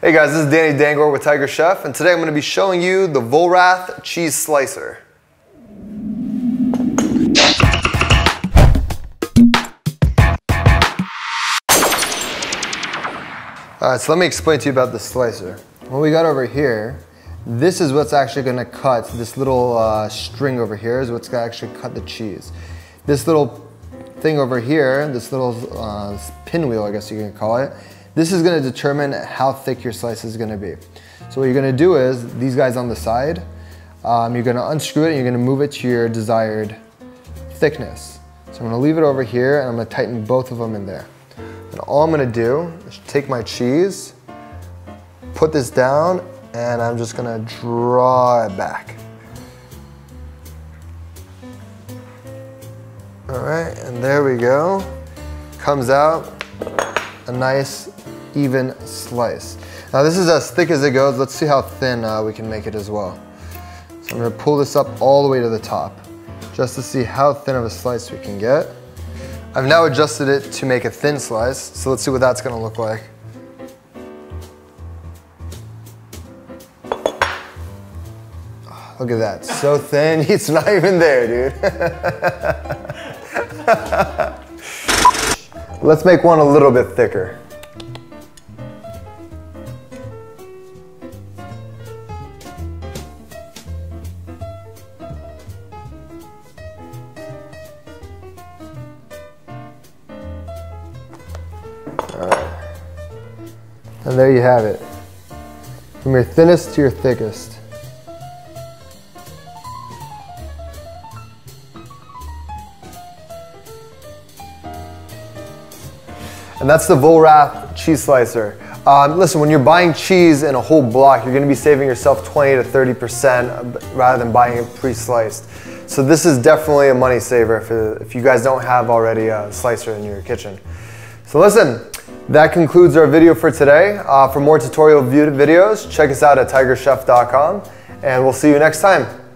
Hey guys, this is Danny Dangoor with Tiger Chef, and today I'm going to be showing you the Vollrath cheese slicer. Alright, so let me explain to you about the slicer. What we got over here, this is what's actually going to cut, this little string over here is what's going to actually cut the cheese. This little thing over here, this little pinwheel, I guess you can call it, this is gonna determine how thick your slice is gonna be. So what you're gonna do is, these guys on the side, you're gonna unscrew it and you're gonna move it to your desired thickness. So I'm gonna leave it over here and I'm gonna tighten both of them in there. And all I'm gonna do is take my cheese, put this down, and I'm just gonna draw it back. All right, and there we go. Comes out a nice, even slice. Now this is as thick as it goes. Let's see how thin we can make it as well. So I'm gonna pull this up all the way to the top just to see how thin of a slice we can get. I've now adjusted it to make a thin slice, so let's see what that's gonna look like. Oh, look at that, so thin, it's not even there, dude. Let's make one a little bit thicker. And there you have it. From your thinnest to your thickest. And that's the Vollrath cheese slicer. Listen, when you're buying cheese in a whole block, you're gonna be saving yourself 20 to 30% rather than buying it pre-sliced. So this is definitely a money saver if you guys don't have already a slicer in your kitchen. So listen, that concludes our video for today. For more tutorial videos, check us out at TigerChef.com, and we'll see you next time.